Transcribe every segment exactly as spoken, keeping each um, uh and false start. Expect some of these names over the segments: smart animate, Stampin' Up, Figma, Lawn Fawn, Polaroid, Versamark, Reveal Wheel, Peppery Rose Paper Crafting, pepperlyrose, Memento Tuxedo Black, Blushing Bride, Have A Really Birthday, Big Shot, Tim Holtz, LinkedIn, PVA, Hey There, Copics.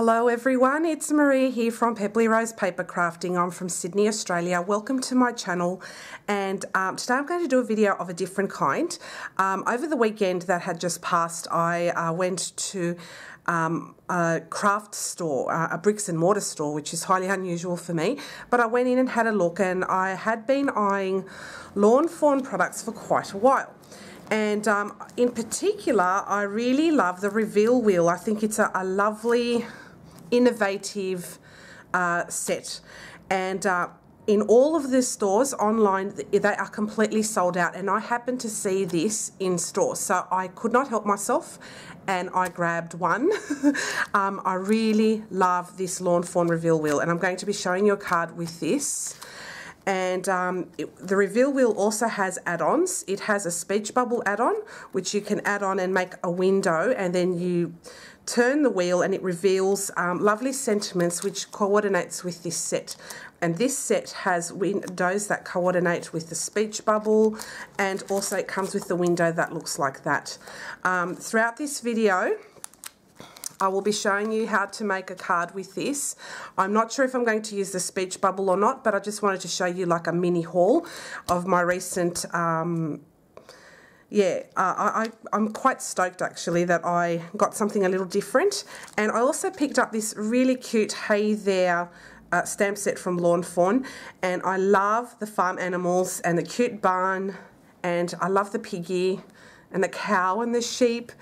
Hello everyone, it's Maria here from Peppery Rose Paper Crafting. I'm from Sydney, Australia. Welcome to my channel, and um, today I'm going to do a video of a different kind. Um, over the weekend that had just passed, I uh, went to um, a craft store, uh, a bricks and mortar store, which is highly unusual for me. But I went in and had a look, and I had been eyeing Lawn Fawn products for quite a while. And um, in particular, I really love the Reveal Wheel. I think it's a, a lovely, innovative uh, set. And uh, in all of the stores online, they are completely sold out. And I happened to see this in store, so I could not help myself, and I grabbed one. um, I really love this Lawn Fawn Reveal Wheel, and I'm going to be showing you a card with this. And um, it, the Reveal Wheel also has add-ons. It has a speech bubble add-on, which you can add on and make a window, and then you turn the wheel and it reveals um, lovely sentiments, which coordinates with this set. And this set has windows that coordinate with the speech bubble, and also it comes with the window that looks like that. Um, throughout this video, I will be showing you how to make a card with this. I'm not sure if I'm going to use the speech bubble or not, but I just wanted to show you like a mini haul of my recent, um, yeah, uh, I, I'm quite stoked actually that I got something a little different. And I also picked up this really cute Hey There uh, stamp set from Lawn Fawn, and I love the farm animals and the cute barn, and I love the piggy and the cow and the sheep.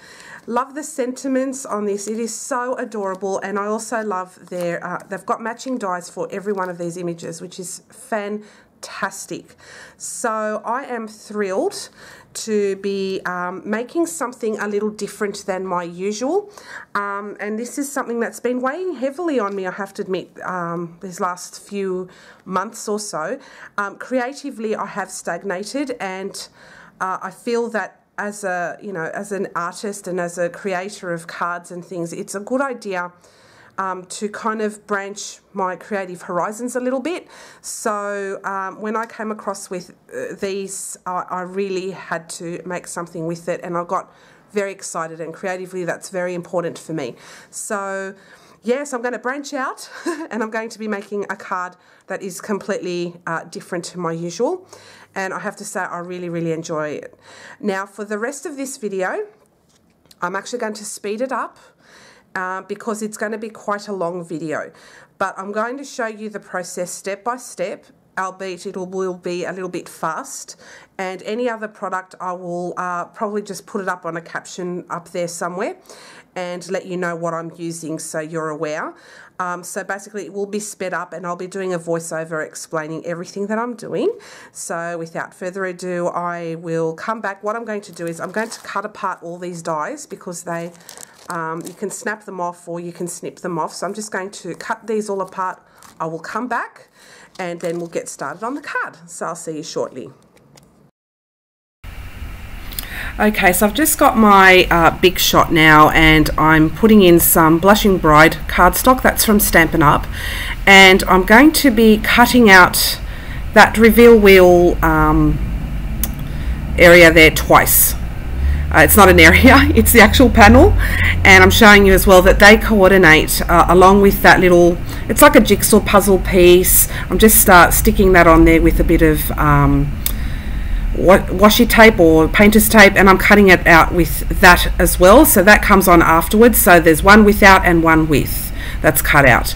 Love the sentiments on this. It is so adorable, and I also love their, uh, they've got matching dies for every one of these images, which is fantastic. So I am thrilled to be um, making something a little different than my usual. Um, and this is something that's been weighing heavily on me, I have to admit, um, these last few months or so. Um, creatively, I have stagnated, and uh, I feel that as a, you know, as an artist and as a creator of cards and things, it's a good idea um, to kind of branch my creative horizons a little bit. So um, when I came across with uh, these, I, I really had to make something with it, and I got very excited, and creatively that's very important for me. So yes, I'm going to branch out and I'm going to be making a card that is completely uh, different to my usual, and I have to say I really really enjoy it. Now for the rest of this video, I'm actually going to speed it up uh, because it's going to be quite a long video, but I'm going to show you the process step by step, albeit it will be a little bit fast. And any other product, I will uh, probably just put it up on a caption up there somewhere and let you know what I'm using so you're aware. Um, so basically it will be sped up, and I'll be doing a voiceover explaining everything that I'm doing. So without further ado, I will come back. What I'm going to do is I'm going to cut apart all these dies, because they, um, you can snap them off or you can snip them off. So I'm just going to cut these all apart. I will come back, and then we'll get started on the card. So I'll see you shortly. Okay, so I've just got my uh, Big Shot now, and I'm putting in some Blushing Bride cardstock. That's from Stampin' Up. And I'm going to be cutting out that Reveal Wheel um, area there twice. Uh, it's not an area, it's the actual panel. And I'm showing you as well that they coordinate uh, along with that little, it's like a jigsaw puzzle piece. I'm just uh, sticking that on there with a bit of um, washi tape or painter's tape, and I'm cutting it out with that as well. So that comes on afterwards. So there's one without and one with that's cut out.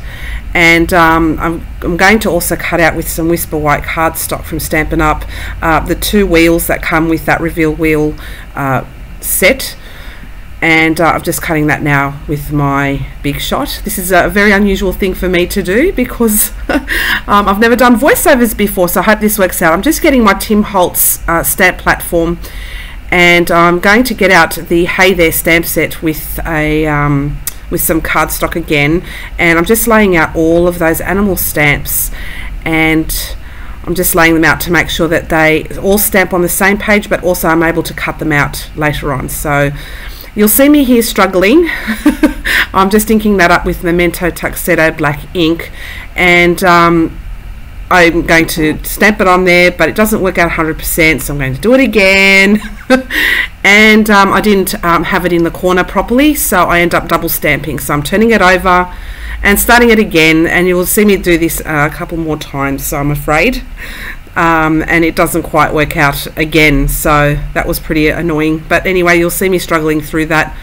And um, I'm, I'm going to also cut out with some Whisper White cardstock from Stampin' Up uh, the two wheels that come with that Reveal Wheel uh, set. And uh, I'm just cutting that now with my Big Shot. This is a very unusual thing for me to do, because um, I've never done voiceovers before, so I hope this works out. I'm just getting my Tim Holtz uh, stamp platform, and I'm going to get out the Hey There stamp set with a um, with some cardstock again, and I'm just laying out all of those animal stamps, and I'm just laying them out to make sure that they all stamp on the same page, but also I'm able to cut them out later on. So you'll see me here struggling. I'm just inking that up with Memento Tuxedo Black ink, and um, I'm going to stamp it on there, but it doesn't work out one hundred percent, so I'm going to do it again. And um, I didn't um, have it in the corner properly, so I end up double stamping. So I'm turning it over and starting it again, and you will see me do this uh, a couple more times, so I'm afraid. Um, and it doesn't quite work out again, so that was pretty annoying. But anyway, you'll see me struggling through that.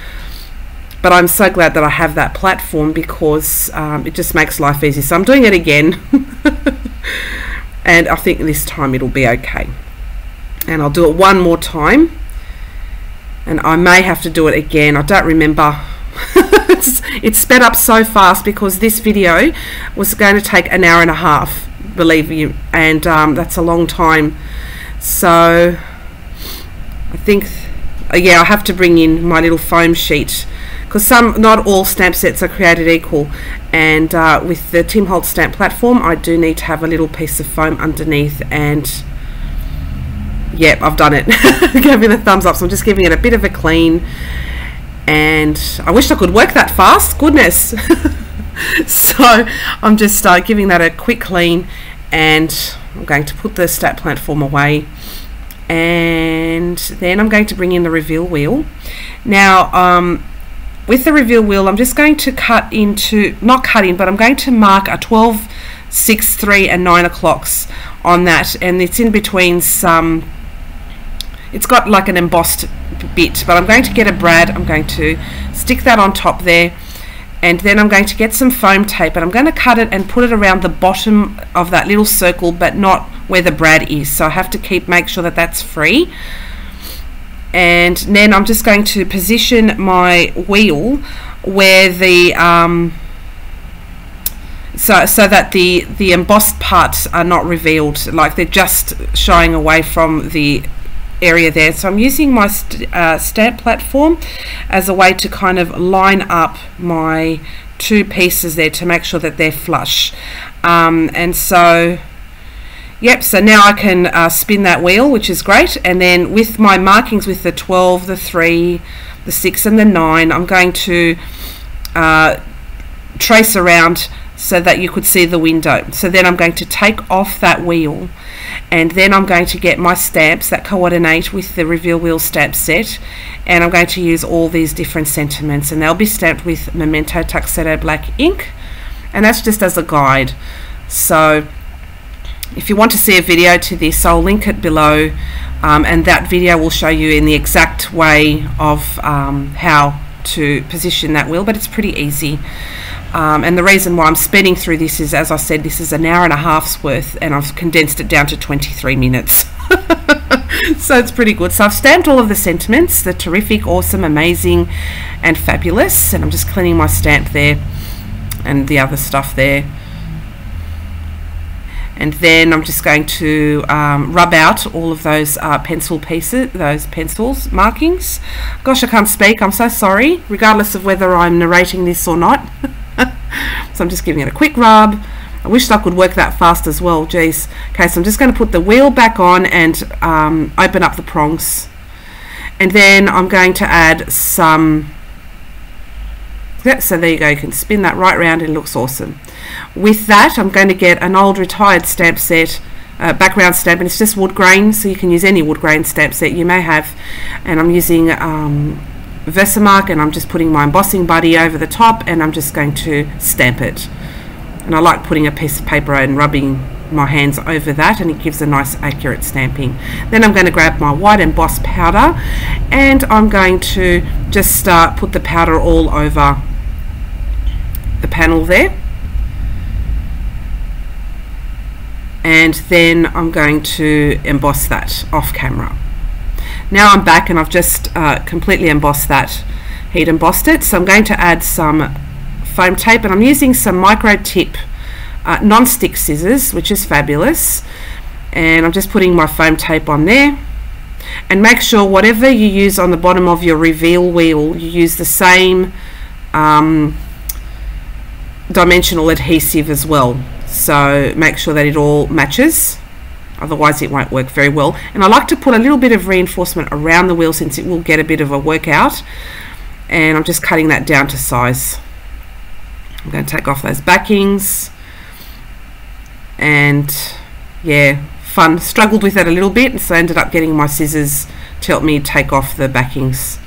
But I'm so glad that I have that platform, because um, it just makes life easy. So I'm doing it again. And I think this time it'll be okay. And I'll do it one more time. And I may have to do it again. I don't remember. it's, it's sped up so fast because this video was going to take an hour and a half, believe you. And um, that's a long time. So I think, yeah, I have to bring in my little foam sheet, because some, not all stamp sets are created equal, and uh, with the Tim Holtz stamp platform, I do need to have a little piece of foam underneath. And yep, I've done it. Give me the thumbs up. So I'm just giving it a bit of a clean, and I wish I could work that fast, goodness. So I'm just uh, giving that a quick clean, and I'm going to put the stamp platform away. And then I'm going to bring in the reveal wheel. Now um, with the reveal wheel, I'm just going to cut into, not cut in, but I'm going to mark a twelve, six, three and nine o'clocks on that, and it's in between some, it's got like an embossed bit, but I'm going to get a brad, I'm going to stick that on top there, and then I'm going to get some foam tape, and I'm going to cut it and put it around the bottom of that little circle, but not where the brad is, so I have to keep, make sure that that's free. And then I'm just going to position my wheel where the um, so so that the the embossed parts are not revealed, like they're just shying away from the area there. So I'm using my st uh, stamp platform as a way to kind of line up my two pieces there to make sure that they're flush. Um, and so yep, so now I can uh, spin that wheel, which is great. And then with my markings with the twelve, the three, the six and the nine, I'm going to uh, trace around so that you could see the window. So then I'm going to take off that wheel, and then I'm going to get my stamps that coordinate with the reveal wheel stamp set, and I'm going to use all these different sentiments, and they'll be stamped with Memento Tuxedo Black ink, and that's just as a guide. So if you want to see a video to this, I'll link it below, um, and that video will show you in the exact way of um, how to position that wheel, but it's pretty easy. Um, and the reason why I'm speeding through this is, as I said, this is an hour and a half's worth, and I've condensed it down to twenty-three minutes. So it's pretty good. So I've stamped all of the sentiments, the terrific, awesome, amazing and fabulous, and I'm just cleaning my stamp there and the other stuff there. And then I'm just going to um, rub out all of those uh, pencil pieces, those pencils, markings. Gosh, I can't speak, I'm so sorry, regardless of whether I'm narrating this or not. So I'm just giving it a quick rub. I wish I could work that fast as well, geez. Okay, so I'm just going to put the wheel back on and um, open up the prongs. And then I'm going to add some, yep, so there you go, you can spin that right round and it looks awesome. With that, I'm going to get an old retired stamp set, uh, background stamp, and it's just wood grain, so you can use any wood grain stamp set you may have. And I'm using um, Versamark, and I'm just putting my embossing buddy over the top, and I'm just going to stamp it. And I like putting a piece of paper and rubbing my hands over that, and it gives a nice accurate stamping. Then I'm going to grab my white embossed powder, and I'm going to just uh, put the powder all over the panel there. And then I'm going to emboss that off camera. Now I'm back, and I've just uh, completely embossed that, heat embossed it. So I'm going to add some foam tape, and I'm using some micro tip uh, non-stick scissors, which is fabulous. And I'm just putting my foam tape on there. And make sure whatever you use on the bottom of your reveal wheel, you use the same um, dimensional adhesive as well. So make sure that it all matches, otherwise it won't work very well. And I like to put a little bit of reinforcement around the wheel, since it will get a bit of a workout. And I'm just cutting that down to size. I'm going to take off those backings, and yeah, fun. Struggled with that a little bit, so I ended up getting my scissors to help me take off the backings,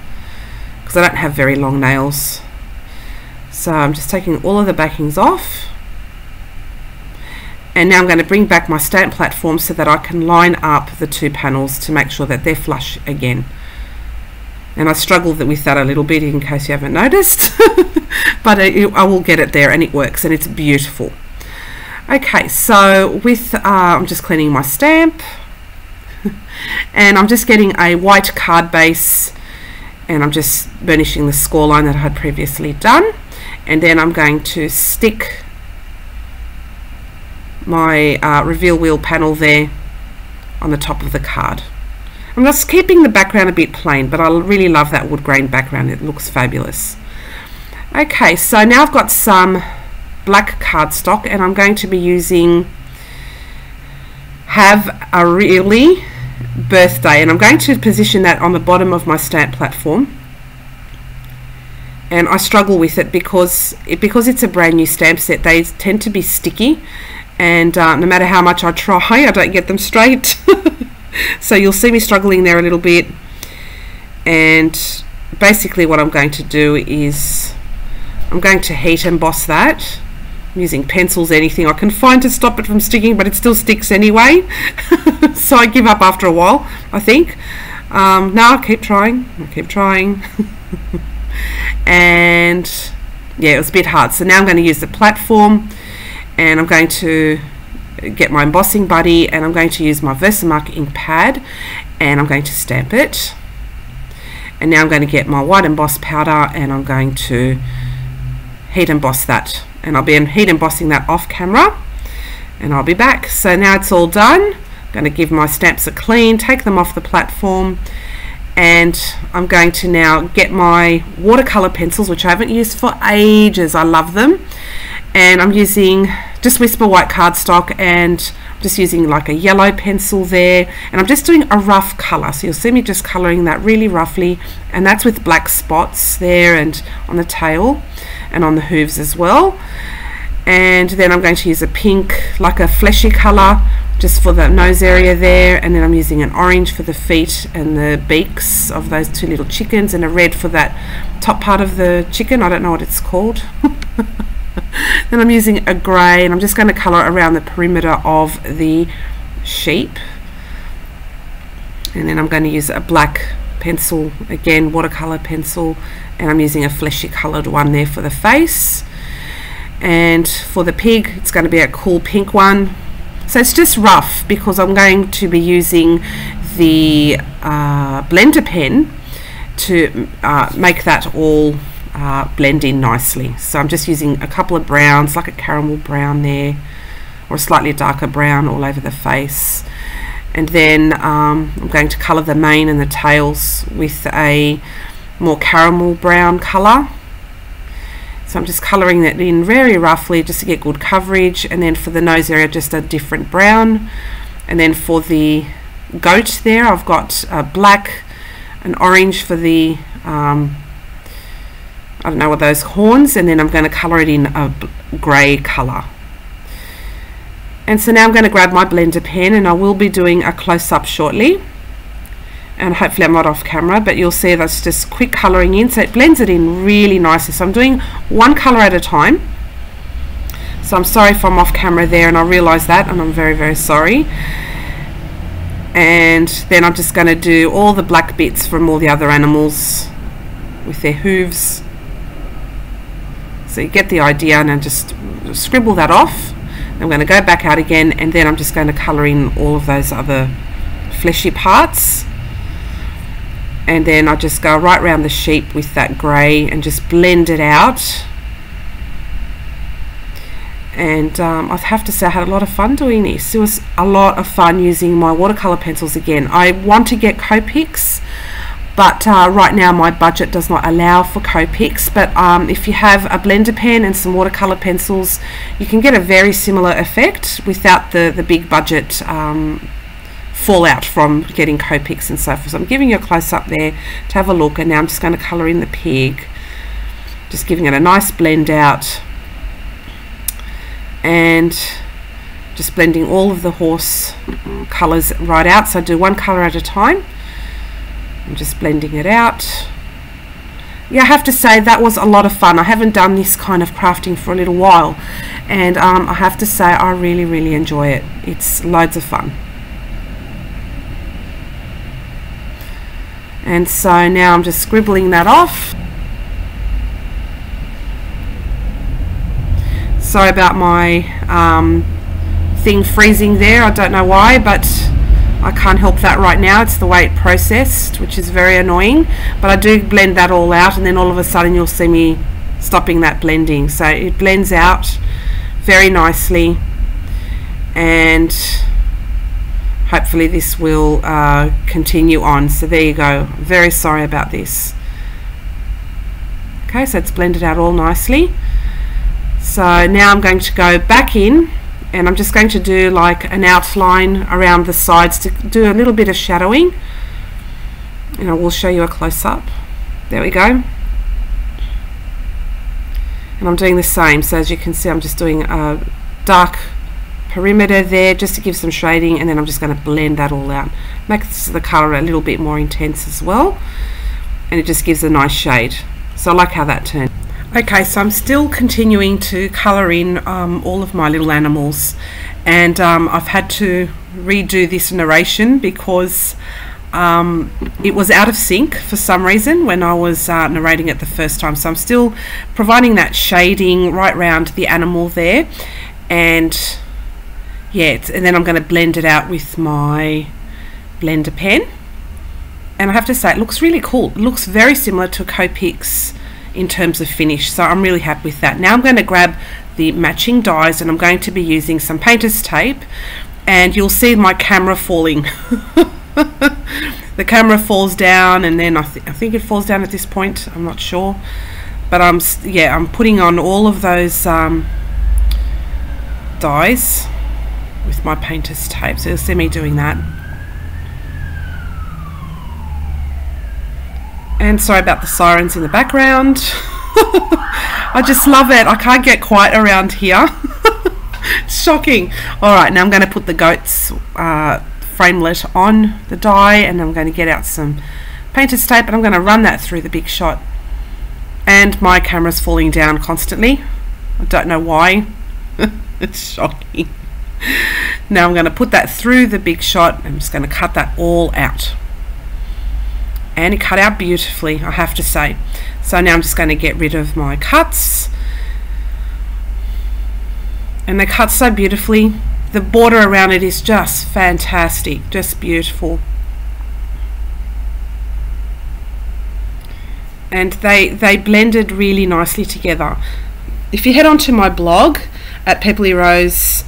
because I don't have very long nails. So I'm just taking all of the backings off, and now I'm going to bring back my stamp platform so that I can line up the two panels to make sure that they're flush again. And I struggled with that a little bit, in case you haven't noticed, but I will get it there, and it works, and it's beautiful. Okay, so with uh, I'm just cleaning my stamp, and I'm just getting a white card base, and I'm just burnishing the score line that I had previously done, and then I'm going to stick my uh, Reveal Wheel panel there on the top of the card. I'm just keeping the background a bit plain, but I really love that wood grain background. It looks fabulous. Okay, so now I've got some black cardstock, and I'm going to be using Have A Really Birthday, and I'm going to position that on the bottom of my stamp platform. And I struggle with it because it because it's a brand new stamp set. They tend to be sticky, and uh, no matter how much I try, I don't get them straight. So you'll see me struggling there a little bit, and basically what I'm going to do is I'm going to heat emboss that. I'm using pencils, anything I can find to stop it from sticking, but it still sticks anyway. So I give up after a while, I think. Um, no, I keep trying, I keep trying. And yeah, it was a bit hard. So now I'm going to use the platform, and I'm going to get my embossing buddy, and I'm going to use my Versamark ink pad, and I'm going to stamp it. And now I'm going to get my white emboss powder, and I'm going to heat emboss that, and I'll be heat embossing that off camera, and I'll be back. So now it's all done. I'm going to give my stamps a clean, take them off the platform, and I'm going to now get my watercolor pencils, which I haven't used for ages. I love them. And I'm using just Whisper white cardstock, and I'm just using like a yellow pencil there, and I'm just doing a rough color. So you'll see me just coloring that really roughly, and that's with black spots there and on the tail and on the hooves as well. And then I'm going to use a pink, like a fleshy color, just for the nose area there, and then I'm using an orange for the feet and the beaks of those two little chickens, and a red for that top part of the chicken. I don't know what it's called. Then I'm using a grey, and I'm just going to colour around the perimeter of the sheep. And then I'm going to use a black pencil, again watercolour pencil, and I'm using a fleshy coloured one there for the face. And for the pig, it's going to be a cool pink one. So it's just rough, because I'm going to be using the uh, blender pen to uh, make that all Uh, blend in nicely. So I'm just using a couple of browns, like a caramel brown there, or a slightly darker brown all over the face. And then um, I'm going to colour the mane and the tails with a more caramel brown colour. So I'm just colouring that in very roughly just to get good coverage. And then for the nose area, just a different brown. And then for the goat there, I've got a black, an orange for the um, I don't know what those horns, and then I'm going to colour it in a grey colour. And so now I'm going to grab my blender pen, and I will be doing a close-up shortly, and hopefully I'm not off camera, but you'll see that's just quick colouring in, so it blends it in really nicely. So I'm doing one colour at a time, so I'm sorry if I'm off camera there, and I realise that, and I'm very very sorry. And then I'm just going to do all the black bits from all the other animals with their hooves. So you get the idea, and I just scribble that off. I'm going to go back out again, and then I'm just going to colour in all of those other fleshy parts. And then I just go right round the sheep with that grey and just blend it out. And um, I have to say I had a lot of fun doing this. It was a lot of fun using my watercolour pencils again. I want to get Copics, but uh, right now my budget does not allow for Copics, but um, if you have a blender pen and some watercolour pencils, you can get a very similar effect without the, the big budget um, fallout from getting Copics and so forth. So I'm giving you a close-up there to have a look, and now I'm just going to colour in the pig, just giving it a nice blend out, and just blending all of the horse colors right out. So I do one color at a time. I'm just blending it out. Yeah, I have to say that was a lot of fun. I haven't done this kind of crafting for a little while, and um, I have to say I really really enjoy it. It's loads of fun. And so now I'm just scribbling that off. Sorry about my um, thing freezing there. I don't know why, but I can't help that right now. It's the way it processed, which is very annoying, but I do blend that all out, and then all of a sudden you'll see me stopping that blending. So it blends out very nicely, and hopefully this will uh, continue on. So there you go. Very sorry about this. Okay, so it's blended out all nicely. So now I'm going to go back in, and I'm just going to do like an outline around the sides to do a little bit of shadowing, and I will show you a close-up. There we go. And I'm doing the same, so as you can see I'm just doing a dark perimeter there just to give some shading, and then I'm just going to blend that all out, make the color a little bit more intense as well, and it just gives a nice shade. So I like how that turned. Okay, so I'm still continuing to colour in um, all of my little animals, and um, I've had to redo this narration because um, it was out of sync for some reason when I was uh, narrating it the first time. So I'm still providing that shading right round the animal there, and yeah, it's, and then I'm going to blend it out with my blender pen. And I have to say it looks really cool. It looks very similar to Copics in terms of finish, so I'm really happy with that. Now I'm going to grab the matching dies, and I'm going to be using some painter's tape, and you'll see my camera falling. The camera falls down, and then I, th I think it falls down at this point, I'm not sure, but I'm yeah I'm putting on all of those um, dies with my painter's tape, so you'll see me doing that. And sorry about the sirens in the background. I just love it. I can't get quiet around here. It's shocking. All right, now I'm going to put the goat's uh, framelit on the die, and I'm going to get out some painter's tape, and I'm going to run that through the Big Shot. And my camera's falling down constantly. I don't know why. It's shocking. Now I'm going to put that through the Big Shot. I'm just going to cut that all out. And it cut out beautifully, I have to say. So now I'm just going to get rid of my cuts, and they cut so beautifully. The border around it is just fantastic, just beautiful. And they they blended really nicely together. If you head on to my blog at pepperly rose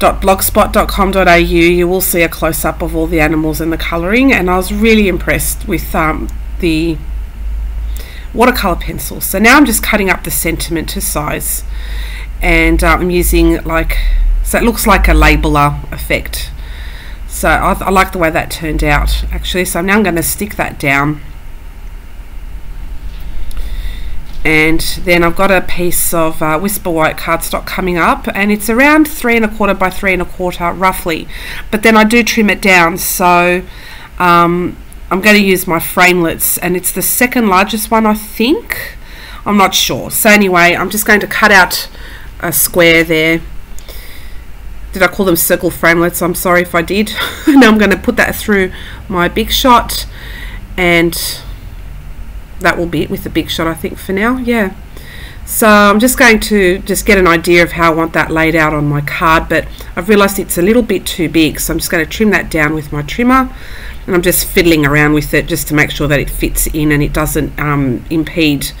dot blogspot dot com dot a u, you will see a close-up of all the animals and the colouring, and I was really impressed with um, the watercolour pencil. So now I'm just cutting up the sentiment to size, and uh, I'm using like, so it looks like a labeler effect. So I, I like the way that turned out actually. So now I'm going to stick that down, and then I've got a piece of uh, Whisper White cardstock coming up, and it's around three and a quarter by three and a quarter roughly, but then I do trim it down. So um, I'm going to use my framelits, and it's the second largest one, I think, I'm not sure. So anyway, I'm just going to cut out a square there. Did I call them circle framelits? I'm sorry if I did. Now I'm going to put that through my Big Shot, and that will be it with the Big Shot, I think, for now. Yeah, so I'm just going to just get an idea of how I want that laid out on my card, but I've realized it's a little bit too big, so I'm just going to trim that down with my trimmer, and I'm just fiddling around with it just to make sure that it fits in and it doesn't um, impede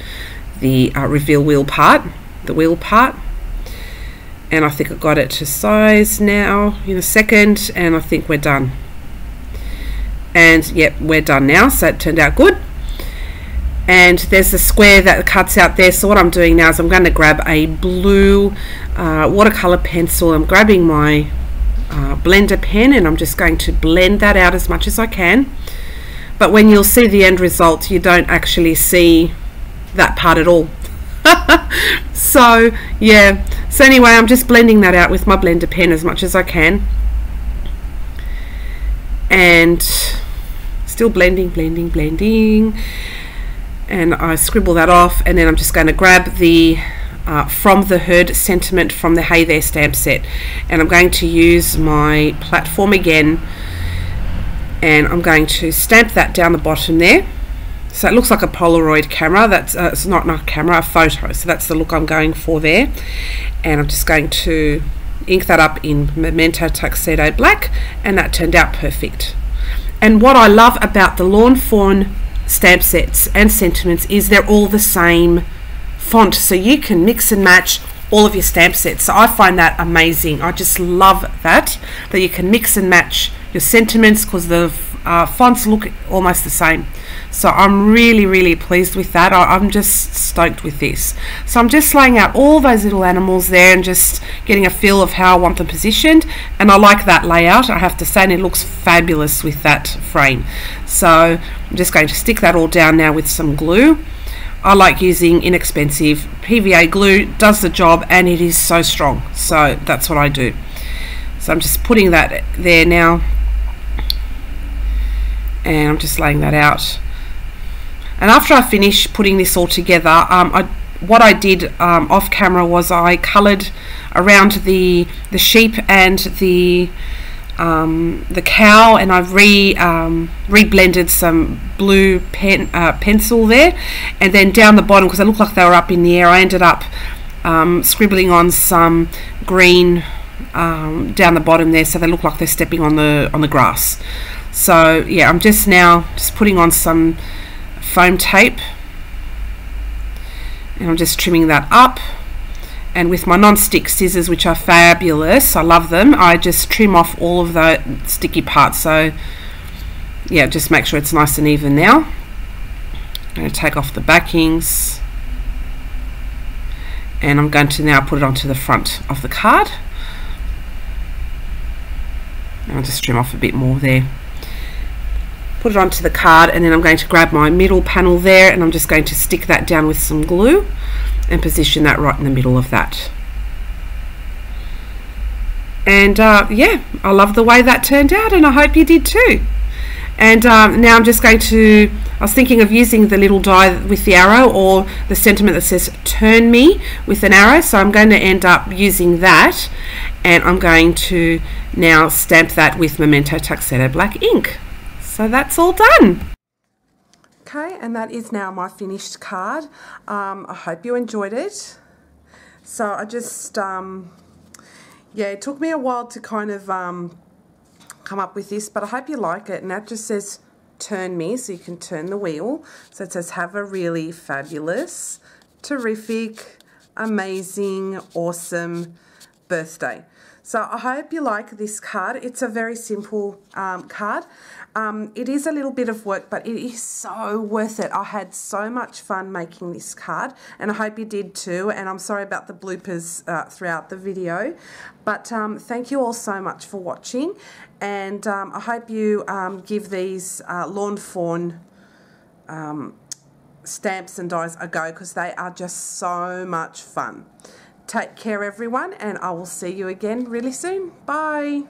the uh, reveal wheel part, the wheel part. And I think I got it to size now in a second, and I think we're done. And yep, we're done now, so it turned out good. And there's a square that cuts out there, so what I'm doing now is I'm going to grab a blue uh, watercolor pencil. I'm grabbing my uh, blender pen, and I'm just going to blend that out as much as I can. But when you'll see the end result, you don't actually see that part at all. So yeah, So anyway, I'm just blending that out with my blender pen as much as I can, and still blending, blending, blending, and I scribble that off, and then I'm just going to grab the uh, From the Herd sentiment from the Hey There stamp set, and I'm going to use my platform again, and I'm going to stamp that down the bottom there. So it looks like a Polaroid camera. That's uh, it's not, not a camera, a photo. So that's the look I'm going for there. And I'm just going to ink that up in Memento Tuxedo Black, and that turned out perfect. And what I love about the Lawn Fawn stamp sets and sentiments is they're all the same font. So you can mix and match all of your stamp sets. So I find that amazing. I just love that, that you can mix and match your sentiments because the uh, fonts look almost the same. So I'm really, really pleased with that. I, I'm just stoked with this. So I'm just laying out all those little animals there and just getting a feel of how I want them positioned. And I like that layout, I have to say, and it looks fabulous with that frame. So I'm just going to stick that all down now with some glue. I like using inexpensive P V A glue, does the job, and it is so strong. So that's what I do. So I'm just putting that there now. And I'm just laying that out. And after I finish putting this all together, um, I, what I did um, off camera was I coloured around the the sheep and the um, the cow, and I've re um, re-blended some blue pen uh, pencil there, and then down the bottom, because they looked like they were up in the air, I ended up um, scribbling on some green um, down the bottom there, so they look like they're stepping on the on the grass. So yeah, I'm just now just putting on some foam tape, and I'm just trimming that up, and with my non-stick scissors, which are fabulous, I love them, I just trim off all of the sticky parts. So yeah, just make sure it's nice and even. Now I'm going to take off the backings, and I'm going to now put it onto the front of the card, and I'll just trim off a bit more there, put it onto the card, and then I'm going to grab my middle panel there, and I'm just going to stick that down with some glue and position that right in the middle of that. And uh, yeah, I love the way that turned out, and I hope you did too. And um, now I'm just going to, I was thinking of using the little die with the arrow, or the sentiment that says turn me with an arrow, so I'm going to end up using that, and I'm going to now stamp that with Memento Tuxedo Black ink. So that's all done. Okay, and that is now my finished card. Um, I hope you enjoyed it. So I just, um, yeah, it took me a while to kind of um, come up with this, but I hope you like it. And that just says, turn me, so you can turn the wheel. So it says, have a really fabulous, terrific, amazing, awesome birthday. So I hope you like this card. It's a very simple um, card. Um, it is a little bit of work, but it is so worth it. I had so much fun making this card, and I hope you did too. And I'm sorry about the bloopers uh, throughout the video, but um, thank you all so much for watching, and um, I hope you um, give these uh, Lawn Fawn um, stamps and dies a go, because they are just so much fun. Take care, everyone, and I will see you again really soon. Bye.